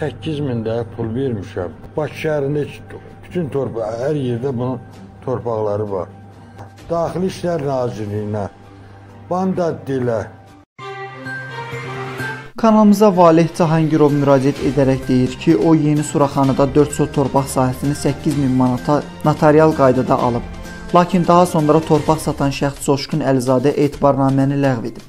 8.000 də pul vermişəm. Bakı şəhərində bütün torpaq, hər yerdə bunun torpaqları var. Daxili İşlər Nazirliyinə, Bandad dilə. Kanalımıza Valeh Cahangirov müraciət edərək deyir ki, o yeni Suraxanıda 4 sot torpaq sahəsini 8.000 manata notarial qaydada alıb. Lakin daha sonra torpaq satan şəxs Coşkun Əlizadə etibarnaməni ləğv edib.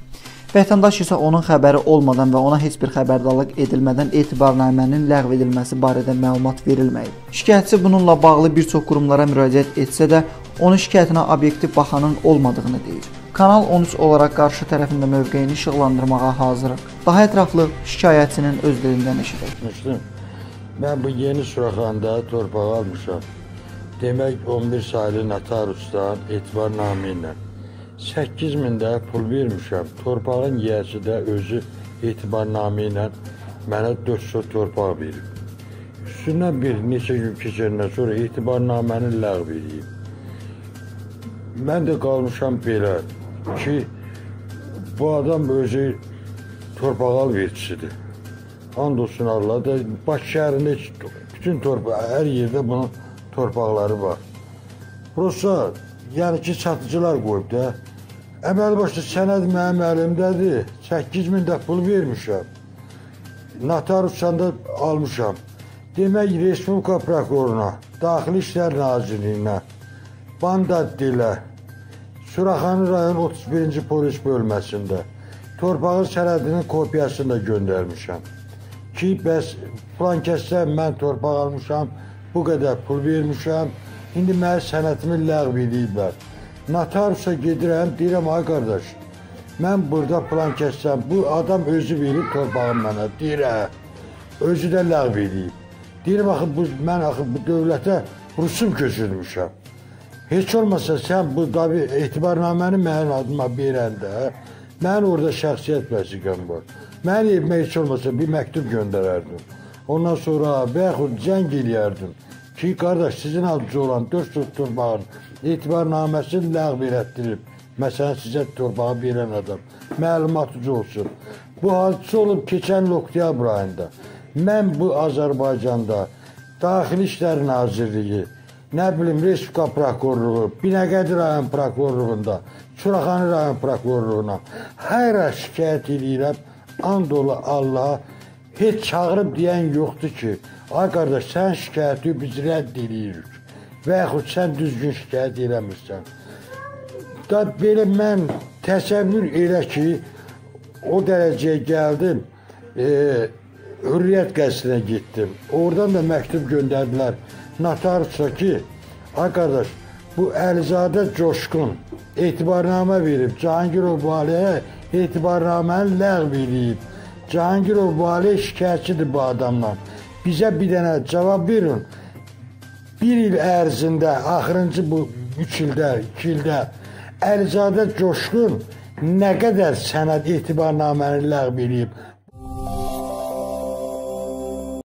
Vətəndaş isə onun xəbəri olmadan və ona heç bir xəbərdarlıq edilmədən etibarnamənin ləğv edilməsi barədə məlumat verilməyib. Şikayətçi bununla bağlı bir çox qurumlara müraciət etsə də, onun şikayətinə obyektiv baxanın olmadığını deyir. Kanal 13 olaraq qarşı tərəfində mövqeyini işıqlandırmağa hazırıq. Daha ətraflı şikayətçinin öz dilindən eşidək. Mən bu yeni Suraxanda torpaq almışam. Demək 11 saylı notariusdan etibarnamə ilə 8.000 də pul vermişəm. Torpağın yiyəsi də özü etibarnamə ilə mənə 4 sot torpaq verib. Üstündən bir neçə gün keçəndən sonra etibarnaməni ləğv edib. Mən də qalmışam belə ki, bu adam özü torpaq alverçisidir. And olsun Allah da, Bakı şəhərində bütün torpaq, hər yerdə bunun torpaqları var. Burası, yəni ki, satıcılar qoyub da, əməli başda sənəd mənim əlimdədir, 8.000 də pul vermişəm, notariusdan da almışam. Demək, Respublika Prokurorluğuna, Daxili İşlər Nazirliyinə, Bandad dilə, Suraxanı rayon 31-ci polis bölməsində torpağın sənədinin kopyasını da göndərmişəm ki, bəs plan kəssən mən torpaq almışam, bu qədər pul vermişəm, indi mənə sənədimi ləğv ediblər. Notariusa gedirəm, deyirəm, ay qardaş, mən burada plan kəssən, bu adam özü verib torpağım mənə, deyirəm, özü də ləğv edib. Deyirəm, axı, mən axı bu dövlətə rusum köçürmüşəm. Heç olmasa sən bu etibarnaməni mənim adıma verəndə, mən orada şəxsiyyət vəsiqəm var. Mən evimə heç olmasa bir məktub göndərərdim. Ondan sonra və yaxud cəng eləyərdim ki, qardaş, sizin adıcı olan 4 sot torbağın etibarnaməsini ləğv elətdirib. Məsələn, sizə torbağı verən adam, məlumatıcı olsun. Bu hadisə olub keçən oktyabr ayında. Mən bu Azərbaycanda Daxili İşlər Nazirliyi, nə bilim, Respublika Prokurorluğu, Binəqədi rayon prokurorluğunda, Suraxanı rayon prokurorluğuna həyra şikayət edirəm, and ola Allaha, heç çağırıb deyən yoxdur ki, ay qardaş, sən şikayəti biz rədd edirik və yaxud sən düzgün şikayət eləmirsən. Da belə mən təsəvvür elə ki, o dərəcəyə gəldim, Hürriyyət qəsrinə getdim, oradan da məktub göndərdilər. Notariusa ki, ay qardaş, bu Əlizadə Coşkun etibarnamə verib, Cahangirov Valehə etibarnaməni ləğv edib. Cahangirov Valeh şikayətçidir bu adamdan. Bizə bir dənə cavab verin. Bir il ərzində, axırıncı bu 3 ildə, 2 ildə Əlizadə Coşkun nə qədər sənəd etibarnaməni ləğv edib,